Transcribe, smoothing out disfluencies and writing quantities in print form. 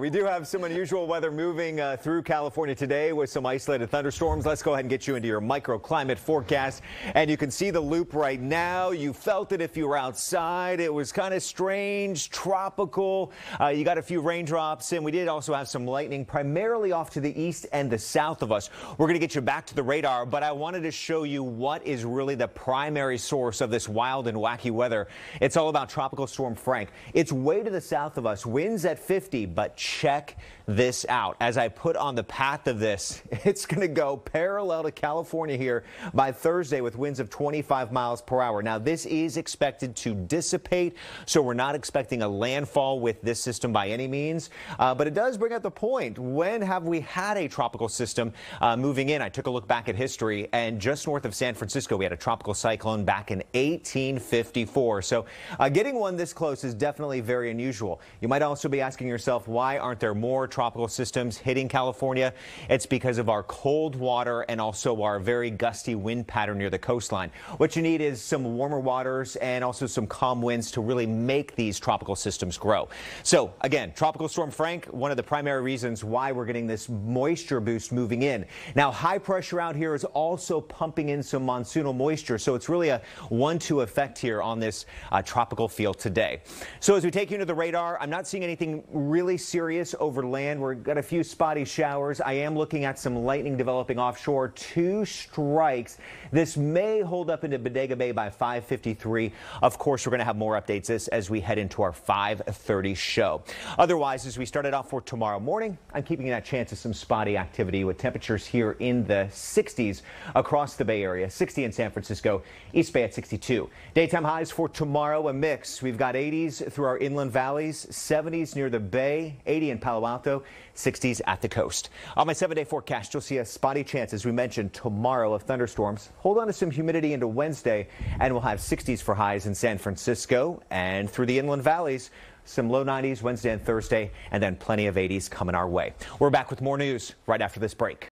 We do have some unusual weather moving through California today with some isolated thunderstorms. Let's go ahead and get you into your microclimate forecast. And you can see the loop right now. You felt it if you were outside. It was kind of strange, tropical. You got a few raindrops, and we did also have some lightning, primarily off to the east and the south of us. We're going to get you back to the radar, but I wanted to show you what is really the primary source of this wild and wacky weather. It's all about Tropical Storm Frank. It's way to the south of us, winds at 50, but check this out. As I put on the path of this, it's going to go parallel to California here by Thursday with winds of 25 miles per hour. Now, this is expected to dissipate, so we're not expecting a landfall with this system by any means. But it does bring up the point, when have we had a tropical system moving in? I took a look back at history, and just north of San Francisco, we had a tropical cyclone back in 1854. So getting one this close is definitely very unusual. You might also be asking yourself, why aren't there more tropical systems hitting California? It's because of our cold water and also our very gusty wind pattern near the coastline. What you need is some warmer waters and also some calm winds to really make these tropical systems grow. So again, Tropical Storm Frank, one of the primary reasons why we're getting this moisture boost moving in. Now, high pressure out here is also pumping in some monsoonal moisture, so it's really a 1-2 effect here on this tropical field today. So as we take you into the radar, I'm not seeing anything really serious over land. We've got a few spotty showers. I am looking at some lightning developing offshore. 2 strikes. This may hold up into Bodega Bay by 5:53. Of course, we're going to have more updates as we head into our 5:30 show. Otherwise, as we started off for tomorrow morning, I'm keeping that chance of some spotty activity with temperatures here in the 60s across the Bay Area. 60 in San Francisco, East Bay at 62. Daytime highs for tomorrow, a mix. We've got 80s through our inland valleys, 70s near the Bay, 80 in Palo Alto, 60s at the coast. On my 7-day forecast, you'll see a spotty chance, as we mentioned, tomorrow of thunderstorms. Hold on to some humidity into Wednesday, and we'll have 60s for highs in San Francisco and through the inland valleys. Some low 90s Wednesday and Thursday, and then plenty of 80s coming our way. We're back with more news right after this break.